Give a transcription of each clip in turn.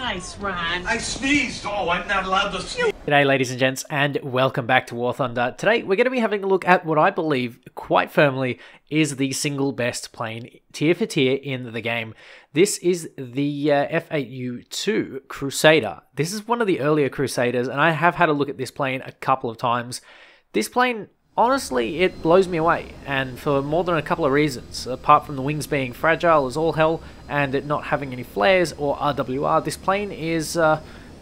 Nice, Ron. I sneezed. Oh, I'm not allowed to sneeze. G'day, ladies and gents, and welcome back to War Thunder. Today, we're going to be having a look at what I believe, quite firmly, is the single best plane, tier for tier, in the game. This is the F-8U-2 Crusader. This is one of the earlier Crusaders, and I have had a look at this plane a couple of times. This plane, honestly, it blows me away, and for more than a couple of reasons. Apart from the wings being fragile as all hell, and it not having any flares or RWR, this plane is...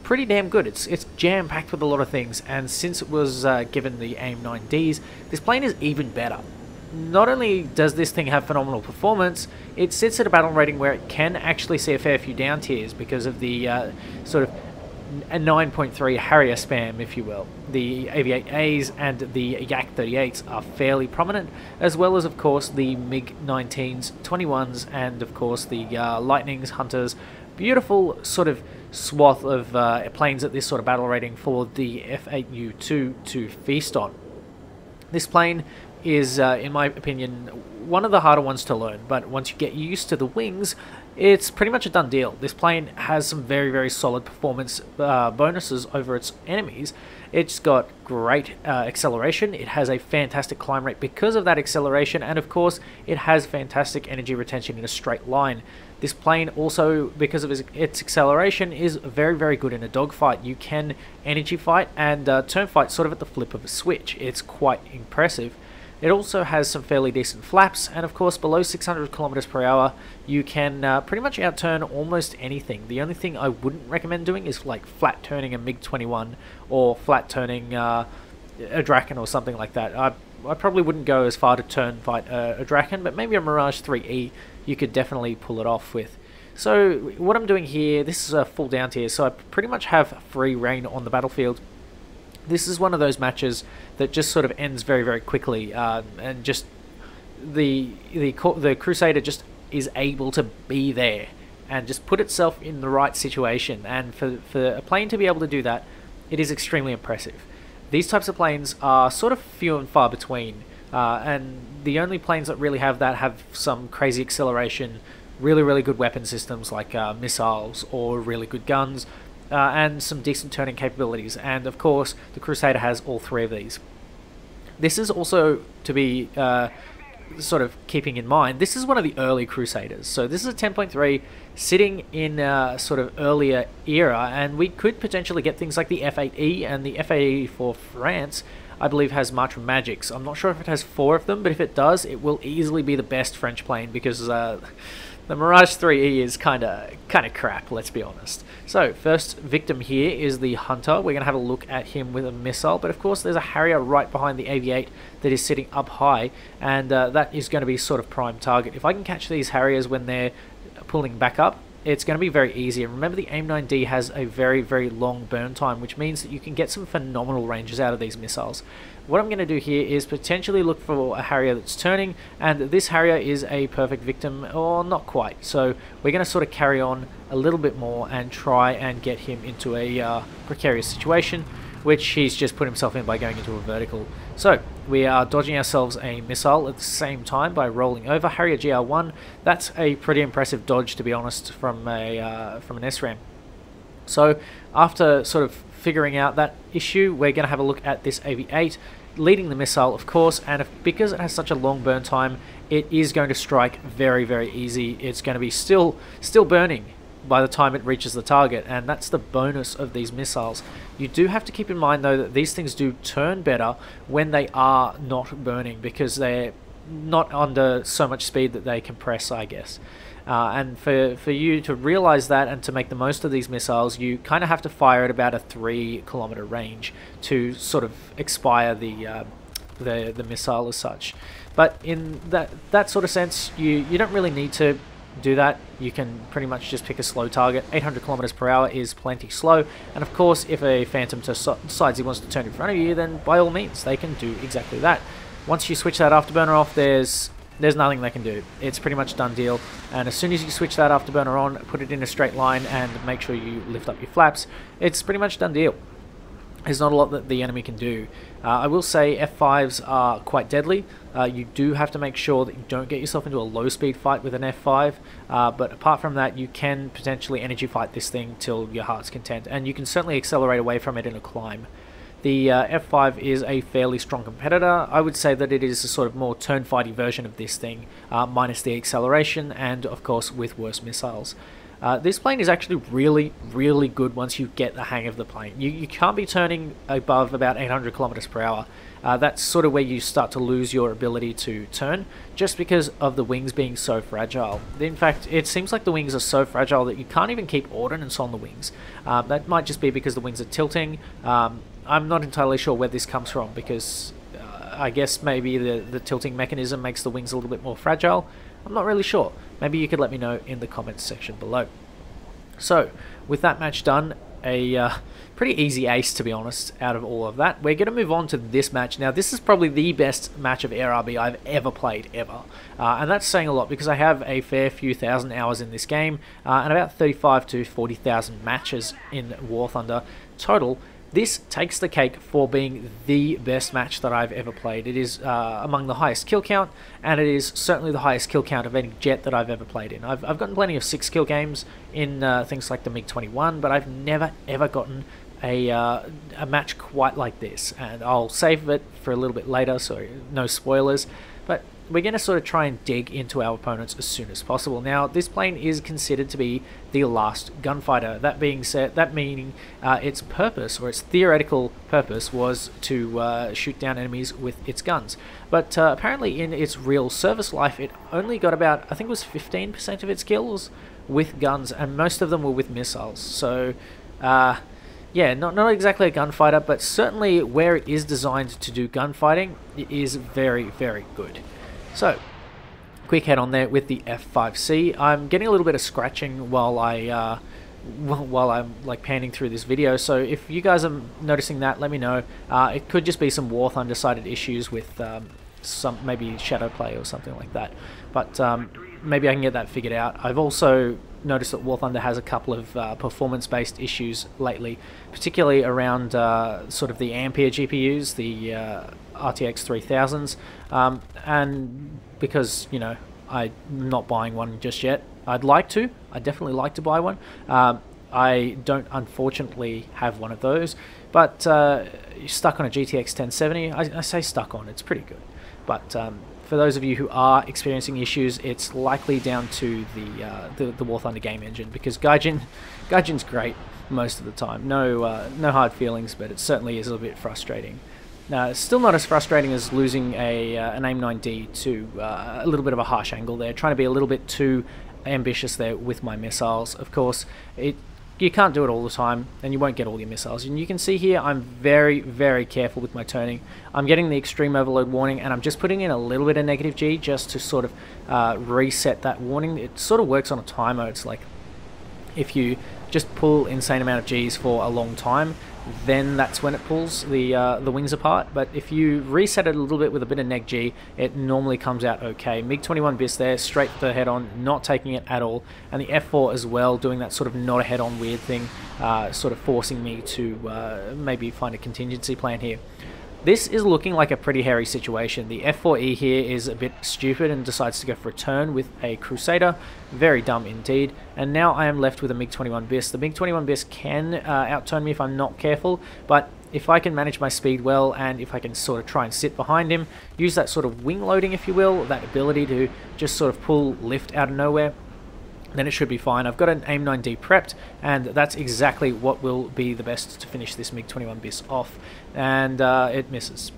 pretty damn good. It's jam-packed with a lot of things, and since it was given the AIM-9Ds, this plane is even better. Not only does this thing have phenomenal performance, it sits at a battle rating where it can actually see a fair few down tiers because of the sort of 9.3 Harrier spam, if you will. The AV-8As and the Yak-38s are fairly prominent, as well as, of course, the MiG-19s, 21s, and, of course, the Lightnings, Hunters. Beautiful sort of swath of planes at this sort of battle rating for the F-8U-2 to feast on. This plane is, in my opinion, one of the harder ones to learn, but once you get used to the wings, it's pretty much a done deal. This plane has some very, very solid performance bonuses over its enemies. It's got great acceleration, it has a fantastic climb rate because of that acceleration, and of course, it has fantastic energy retention in a straight line. This plane also, because of its acceleration, is very, very good in a dogfight. You can energy fight and turn fight sort of at the flip of a switch. It's quite impressive. It also has some fairly decent flaps, and of course, below 600 km/h, you can pretty much outturn almost anything. The only thing I wouldn't recommend doing is like flat turning a MiG-21 or flat turning a Draken or something like that. I probably wouldn't go as far to turn fight a Draken, but maybe a Mirage 3E you could definitely pull it off with. So what I'm doing here, this is a full down tier, so I pretty much have free reign on the battlefield. This is one of those matches that just sort of ends very, very quickly, and just the Crusader just is able to be there and just put itself in the right situation. And for a plane to be able to do that, it is extremely impressive. These types of planes are sort of few and far between, and the only planes that really have that have some crazy acceleration, really, really good weapon systems like missiles or really good guns, and some decent turning capabilities. And of course, the Crusader has all three of these. This is also to be sort of keeping in mind, this is one of the early Crusaders, so this is a 10.3 sitting in a sort of earlier era, and we could potentially get things like the F8E, and the F8E for France I believe has Matra Magics. I'm not sure if it has 4 of them, but if it does, it will easily be the best French plane because the Mirage 3E is kind of crap, let's be honest. So first victim here is the Hunter. We're going to have a look at him with a missile, but of course there's a Harrier right behind the AV-8 that is sitting up high, and that is going to be sort of prime target. If I can catch these Harriers when they're pulling back up, it's going to be very easy. And remember, the AIM-9D has a very, very long burn time, which means that you can get some phenomenal ranges out of these missiles. What I'm going to do here is potentially look for a Harrier that's turning, and this Harrier is a perfect victim, or not quite. So we're going to sort of carry on a little bit more and try and get him into a precarious situation, which he's just put himself in by going into a vertical. So we are dodging ourselves a missile at the same time by rolling over. Harrier GR1, that's a pretty impressive dodge, to be honest, from an SRAM. So after sort of figuring out that issue, we're going to have a look at this AV-8 leading the missile, of course, and because it has such a long burn time, it is going to strike very, very easy. It's going to be still burning by the time it reaches the target, and that's the bonus of these missiles. You do have to keep in mind, though, that these things do turn better when they are not burning, because they're not under so much speed that they compress, I guess. And for you to realize that and to make the most of these missiles, you kind of have to fire at about a 3 km range to sort of expire the missile as such. But in that sort of sense, you don't really need to do that. You can pretty much just pick a slow target. 800 km/h is plenty slow, and of course, if a Phantom decides he wants to turn in front of you, then by all means they can do exactly that. Once you switch that afterburner off, there's nothing they can do. It's pretty much done deal. And as soon as you switch that afterburner on, put it in a straight line and make sure you lift up your flaps, it's pretty much done deal. There's not a lot that the enemy can do. I will say F5s are quite deadly. You do have to make sure that you don't get yourself into a low speed fight with an F5, but apart from that you can potentially energy fight this thing till your heart's content, and you can certainly accelerate away from it in a climb. The F5 is a fairly strong competitor. I would say that it is a sort of more turn fighty version of this thing, minus the acceleration and of course with worse missiles. This plane is actually really good once you get the hang of the plane. You can't be turning above about 800 km/h. That's sort of where you start to lose your ability to turn, just because of the wings being so fragile. In fact, it seems like the wings are so fragile that you can't even keep ordnance on the wings. That might just be because the wings are tilting. I'm not entirely sure where this comes from, because I guess maybe the tilting mechanism makes the wings a little bit more fragile. I'm not really sure. Maybe you could let me know in the comments section below. So, with that match done, a pretty easy ace, to be honest, out of all of that. We're going to move on to this match. Now, this is probably the best match of Air RB I've ever played, ever. And that's saying a lot, because I have a fair few thousand hours in this game, and about 35,000 to 40,000 matches in War Thunder total. This takes the cake for being the best match that I've ever played. It is among the highest kill count, and it is certainly the highest kill count of any jet that I've ever played in. I've gotten plenty of 6-kill games in things like the MiG-21, but I've never ever gotten a match quite like this. And I'll save it for a little bit later, so no spoilers. But we're going to sort of try and dig into our opponents as soon as possible. Now, this plane is considered to be the last gunfighter. That being said, that meaning its purpose, or its theoretical purpose, was to shoot down enemies with its guns. But apparently in its real service life, it only got about, I think it was 15% of its kills with guns, and most of them were with missiles. So, yeah, not exactly a gunfighter, but certainly where it is designed to do gunfighting, it is very good. So, quick head on there with the F5C. I'm getting a little bit of scratching while I'm like panning through this video, so if you guys are noticing that, let me know. It could just be some War Thunder sided issues with some maybe shadow play or something like that, but maybe I can get that figured out. I've also noticed that War Thunder has a couple of performance-based issues lately, particularly around sort of the Ampere GPUs, the RTX 3000s, and because, you know, I'm not buying one just yet. I'd like to. I'd definitely like to buy one. I don't, unfortunately, have one of those, but you're stuck on a GTX 1070. I say stuck on, it's pretty good, but for those of you who are experiencing issues, it's likely down to the War Thunder game engine, because Gaijin's great most of the time. No hard feelings, but it certainly is a little bit frustrating. Now, it's still not as frustrating as losing an AIM-9D to a little bit of a harsh angle there, trying to be a little bit too ambitious there with my missiles. Of course, you can't do it all the time, and you won't get all your missiles. And you can see here, I'm very careful with my turning. I'm getting the extreme overload warning, and I'm just putting in a little bit of negative G just to sort of reset that warning. It sort of works on a timer. It's like if you just pull insane amount of Gs for a long time, then that's when it pulls the wings apart. But if you reset it a little bit with a bit of neg G, it normally comes out okay. MiG-21 bis there, straight for the head-on, not taking it at all. And the F4 as well, doing that sort of not a head-on weird thing, sort of forcing me to maybe find a contingency plan here. This is looking like a pretty hairy situation. The F4E here is a bit stupid and decides to go for a turn with a Crusader. Very dumb indeed. And now I am left with a MiG-21 bis. The MiG-21 bis can outturn me if I'm not careful, but if I can manage my speed well, and if I can sort of try and sit behind him, use that sort of wing loading, if you will, that ability to just sort of pull lift out of nowhere, then it should be fine. I've got an AIM-9D prepped, and that's exactly what will be the best to finish this MiG-21 bis off, and it misses.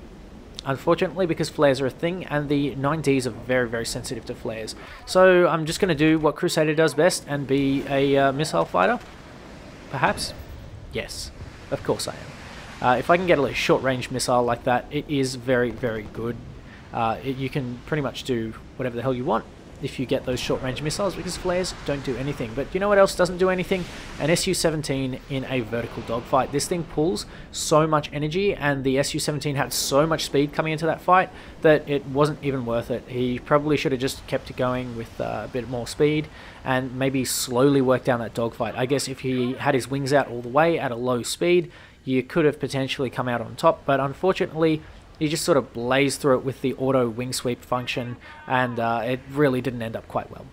Unfortunately, because flares are a thing, and the 9Ds are very sensitive to flares. So I'm just going to do what Crusader does best and be a missile fighter? Perhaps? Yes, of course I am. If I can get a short-range missile like that, it is very good. You can pretty much do whatever the hell you want if you get those short-range missiles, because flares don't do anything. But you know what else doesn't do anything? An Su-17 in a vertical dogfight. This thing pulls so much energy, and the Su-17 had so much speed coming into that fight that it wasn't even worth it. He probably should have just kept it going with a bit more speed and maybe slowly worked down that dogfight. I guess if he had his wings out all the way at a low speed, you could have potentially come out on top, but unfortunately you just sort of blazed through it with the auto wing sweep function, and it really didn't end up quite well.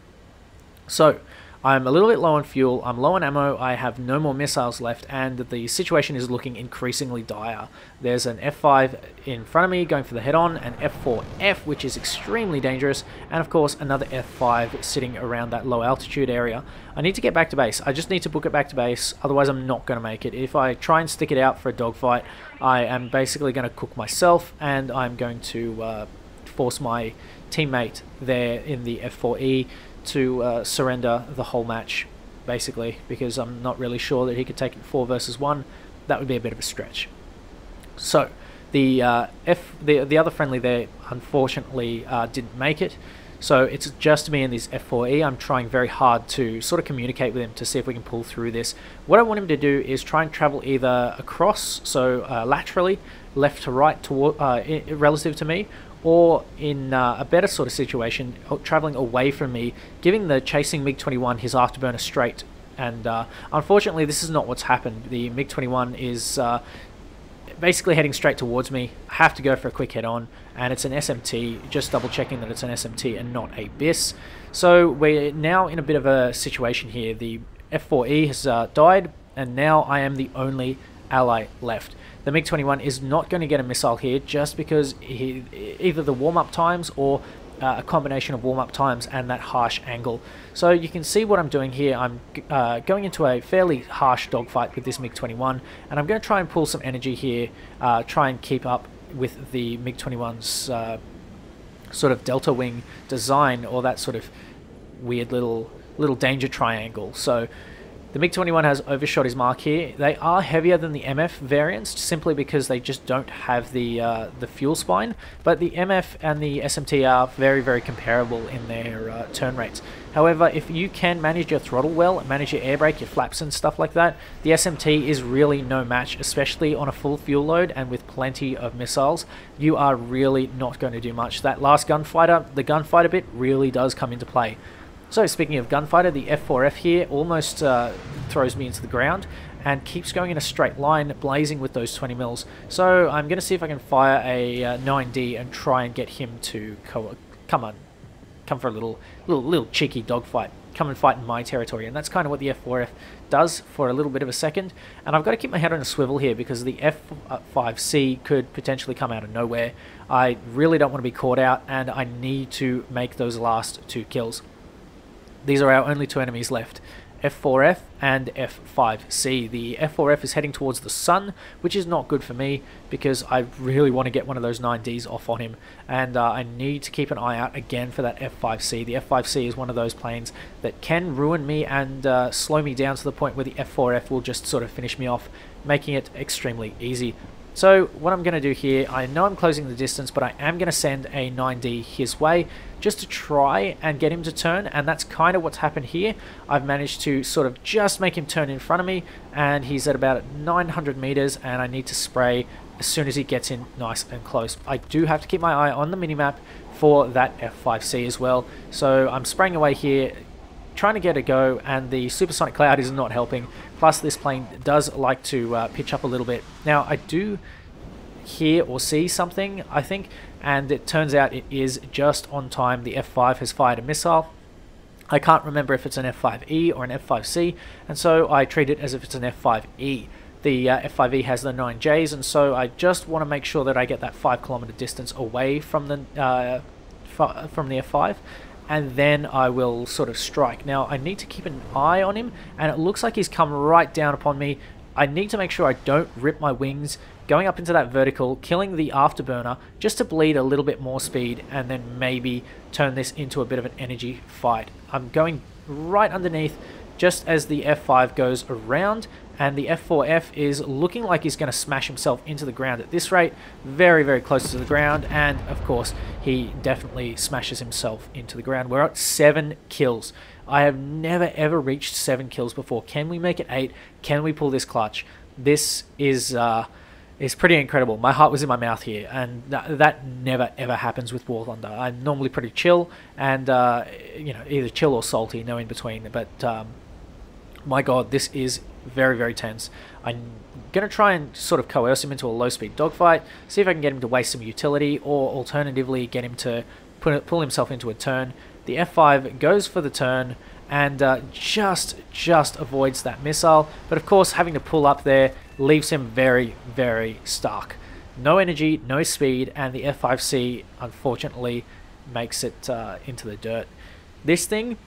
So I'm a little bit low on fuel, I'm low on ammo, I have no more missiles left, and the situation is looking increasingly dire. There's an F5 in front of me going for the head-on, an F4F, which is extremely dangerous, and of course another F5 sitting around that low altitude area. I need to get back to base, I just need to book it back to base, otherwise I'm not going to make it. If I try and stick it out for a dogfight, I am basically going to cook myself, and I'm going to force my teammate there in the F4E to surrender the whole match, basically, because I'm not really sure that he could take it 4 versus 1. That would be a bit of a stretch. So the other friendly there unfortunately didn't make it, so it's just me and this F4E. I'm trying very hard to sort of communicate with him to see if we can pull through this. What I want him to do is try and travel either across, so laterally, left to right, toward, relative to me, or in a better sort of situation, traveling away from me, giving the chasing MiG-21 his afterburner straight. And unfortunately this is not what's happened. The MiG-21 is basically heading straight towards me. I have to go for a quick head-on, and it's an SMT, just double checking that it's an SMT and not a BIS. So we're now in a bit of a situation here. The F4E has died, and now I am the only ally left. The MiG-21 is not going to get a missile here, just because either the warm-up times or a combination of warm-up times and that harsh angle. So you can see what I'm doing here. I'm going into a fairly harsh dogfight with this MiG-21, and I'm going to try and pull some energy here, try and keep up with the MiG-21's sort of delta wing design, or that sort of weird little danger triangle. So the MiG-21 has overshot his mark here. They are heavier than the MF variants simply because they just don't have the fuel spine, but the MF and the SMT are very, very comparable in their turn rates. However, if you can manage your throttle well, manage your air brake, your flaps and stuff like that, the SMT is really no match, especially on a full fuel load and with plenty of missiles. You are really not going to do much. That last gunfighter, the gunfighter bit really does come into play. So speaking of gunfighter, the F4F here almost throws me into the ground and keeps going in a straight line, blazing with those 20 mils. So I'm going to see if I can fire a 9D and try and get him to come for a little cheeky dogfight. Come and fight in my territory, and that's kind of what the F4F does for a little bit of a second. And I've got to keep my head on a swivel here, because the F5C could potentially come out of nowhere. I really don't want to be caught out, and I need to make those last 2 kills. These are our only 2 enemies left, F4F and F5C. The F4F is heading towards the sun, which is not good for me, because I really want to get one of those 9Ds off on him. And I need to keep an eye out again for that F5C. The F5C is one of those planes that can ruin me and slow me down to the point where the F4F will just sort of finish me off, making it extremely easy. So what I'm going to do here, I know I'm closing the distance, but I am going to send a 9D his way just to try and get him to turn, and that's kind of what's happened here. I've managed to sort of just make him turn in front of me, and he's at about 900 meters, and I need to spray as soon as he gets in nice and close. I do have to keep my eye on the minimap for that F5C as well, so I'm spraying away here, trying to get a go, and the supersonic cloud is not helping. Plus this plane does like to pitch up a little bit. Now I do hear or see something, I think, and it turns out it is just on time. The F5 has fired a missile. I can't remember if it's an F5E or an F5C, and so I treat it as if it's an F5E. The F5E has the 9Js, and so I just want to make sure that I get that 5 kilometer distance away from the F5, and then I will sort of strike. Now I need to keep an eye on him, and it looks like he's come right down upon me. I need to make sure I don't rip my wings, going up into that vertical, killing the afterburner just to bleed a little bit more speed, and then maybe turn this into a bit of an energy fight. I'm going right underneath just as the F5 goes around, and the F4F is looking like he's going to smash himself into the ground at this rate, very, very close to the ground, and of course he definitely smashes himself into the ground. We're at 7 kills. I have never ever reached 7 kills before. Can we make it 8? Can we pull this clutch? This is pretty incredible. My heart was in my mouth here, and that never ever happens with War Thunder. I'm normally pretty chill, and you know, either chill or salty, no in between, but my god, this is very, very tense. I'm going to try and sort of coerce him into a low-speed dogfight, see if I can get him to waste some utility, or alternatively get him to pull himself into a turn. The F5 goes for the turn and just avoids that missile, but of course having to pull up there leaves him very, very stuck. No energy, no speed, and the F5C unfortunately makes it into the dirt. This thing,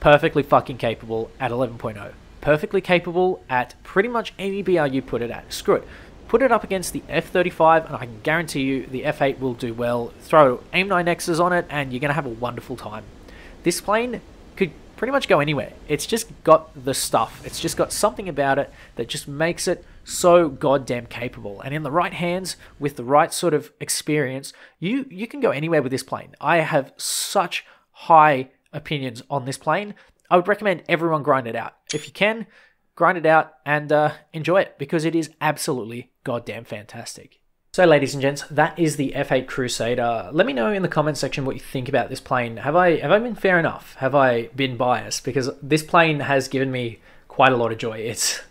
perfectly fucking capable at 11.0. Perfectly capable at pretty much any BR you put it at. Screw it. Put it up against the F-35, and I can guarantee you the F-8 will do well. Throw AIM-9Xs on it, and you're going to have a wonderful time. This plane could pretty much go anywhere. It's just got the stuff. It's just got something about it that just makes it so goddamn capable. And in the right hands, with the right sort of experience, you can go anywhere with this plane. I have such high opinions on this plane. I would recommend everyone grind it out. If you can, grind it out and enjoy it, because it is absolutely goddamn fantastic. So ladies and gents, that is the F8 Crusader. Let me know in the comment section what you think about this plane. Have I been fair enough? Have I been biased? Because this plane has given me quite a lot of joy. It's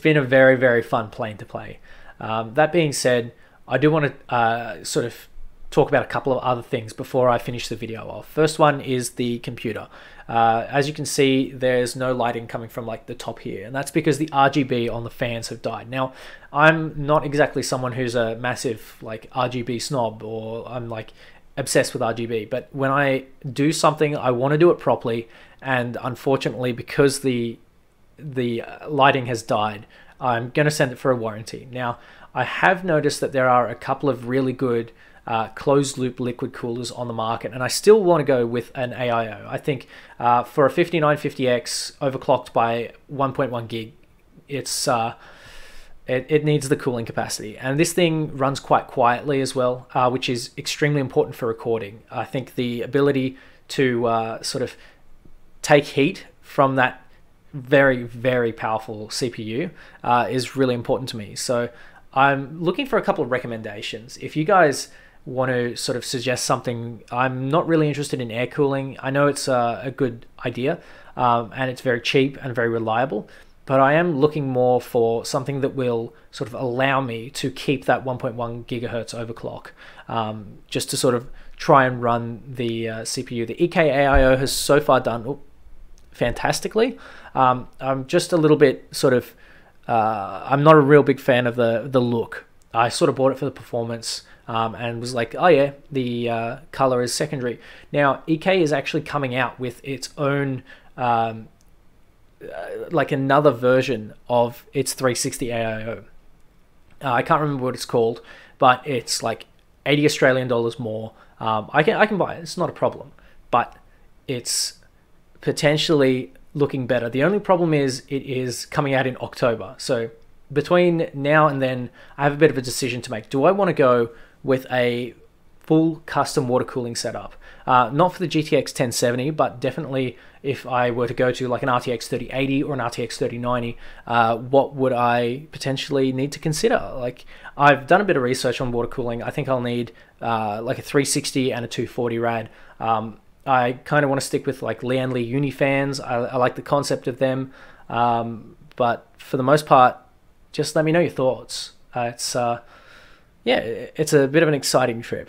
been a very, very fun plane to play. That being said, I do want to sort of talk about a couple of other things before I finish the video off. First one is the computer. As you can see, there's no lighting coming from like the top here, and that's because the RGB on the fans have died. Now, I'm not exactly someone who's a massive like RGB snob, or I'm like obsessed with RGB, but when I do something, I want to do it properly, and unfortunately, because the lighting has died, I'm going to send it for a warranty. Now, I have noticed that there are a couple of really good closed loop liquid coolers on the market, and I still want to go with an AIO. I think for a 5950X overclocked by 1.1 gig, it needs the cooling capacity, and this thing runs quite quietly as well, which is extremely important for recording. I think the ability to sort of take heat from that very, very powerful CPU is really important to me. So I'm looking for a couple of recommendations. If you guys want to sort of suggest something, I'm not really interested in air cooling. I know it's a good idea, and it's very cheap and very reliable, but I am looking more for something that will sort of allow me to keep that 1.1 gigahertz overclock, just to sort of try and run the CPU. The EK AIO has so far done fantastically. I'm just a little bit sort of, I'm not a real big fan of the look. I sort of bought it for the performance, and was like, oh yeah, the color is secondary. Now, EK is actually coming out with its own, like another version of its 360 AIO. I can't remember what it's called, but it's like 80 Australian dollars more. I can buy it, it's not a problem, but it's potentially looking better. The only problem is it is coming out in October. So between now and then, I have a bit of a decision to make. Do I want to go with a full custom water cooling setup? Not for the GTX 1070, but definitely if I were to go to like an RTX 3080 or an RTX 3090, what would I potentially need to consider? Like, I've done a bit of research on water cooling. I think I'll need like a 360 and a 240 rad. I kind of want to stick with like Lian Li uni fans. I like the concept of them, but for the most part, just let me know your thoughts. Yeah, it's a bit of an exciting trip.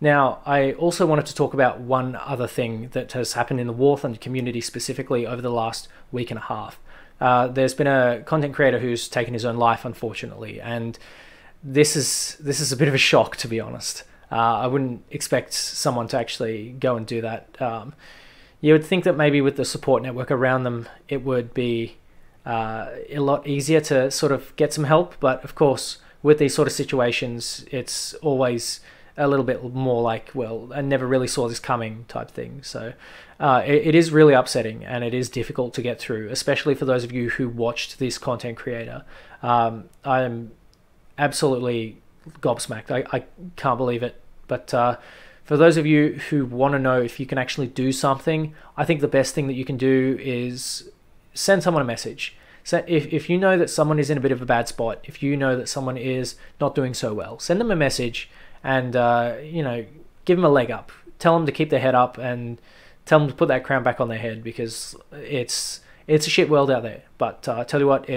Now, I also wanted to talk about one other thing that has happened in the War Thunder community specifically over the last week and a half. There's been a content creator who's taken his own life, unfortunately, and this is a bit of a shock, to be honest. I wouldn't expect someone to actually go and do that. You would think that maybe with the support network around them, it would be a lot easier to sort of get some help. But of course, with these sort of situations, it's always a little bit more like, well, I never really saw this coming type thing. So it is really upsetting, and it is difficult to get through, especially for those of you who watched this content creator. I am absolutely gobsmacked. I can't believe it, but for those of you who want to know if you can actually do something, I think the best thing that you can do is send someone a message. So if you know that someone is in a bit of a bad spot, if you know that someone is not doing so well, send them a message and you know, give them a leg up, tell them to keep their head up, and tell them to put that crown back on their head, because it's It's a shit world out there, but I tell you what,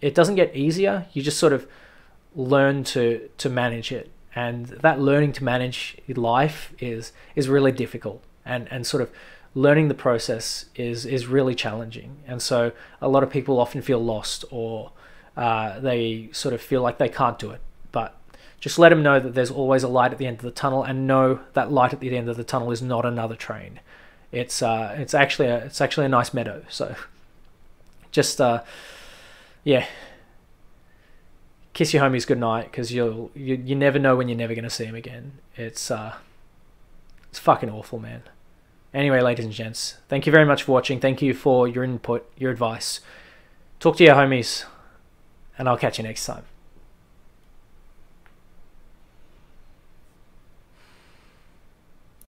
it doesn't get easier. You just sort of learn to manage it, and that learning to manage life is really difficult, and sort of learning the process is really challenging. And so a lot of people often feel lost, or they sort of feel like they can't do it. But just let them know that there's always a light at the end of the tunnel, and know that light at the end of the tunnel is not another train. It's actually a nice meadow. So just yeah, kiss your homies goodnight, because you never know when you're never gonna see them again. It's fucking awful, man. Anyway, ladies and gents, thank you very much for watching. Thank you for your input, your advice. Talk to your homies, and I'll catch you next time.